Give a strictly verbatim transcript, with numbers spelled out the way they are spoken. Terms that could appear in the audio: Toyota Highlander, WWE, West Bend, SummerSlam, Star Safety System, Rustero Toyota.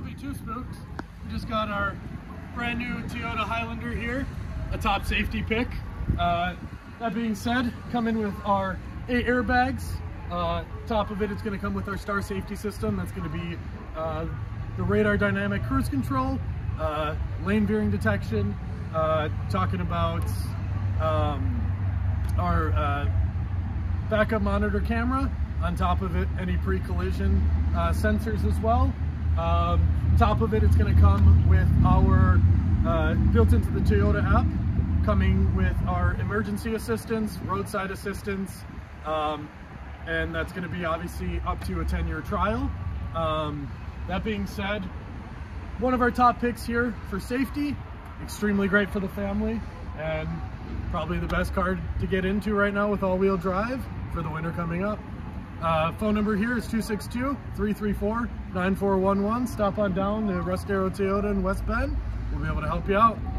Don't be too spooked. We just got our brand new Toyota Highlander here, a top safety pick. Uh, that being said, come in with our eight airbags. Uh, top of it, it's going to come with our Star Safety System. That's going to be uh, the radar dynamic cruise control, uh, lane veering detection, uh, talking about um, our uh, backup monitor camera. On top of it, any pre-collision uh, sensors as well. Um, top of it, it's going to come with our, uh, built into the Toyota app, coming with our emergency assistance, roadside assistance, um, and that's going to be obviously up to a ten year trial. Um, that being said, one of our top picks here for safety, extremely great for the family, and probably the best car to get into right now with all-wheel drive for the winter coming up. Uh, phone number here is two six two, three three four, nine four one one. Stop on down to Rustero Toyota in West Bend. We'll be able to help you out.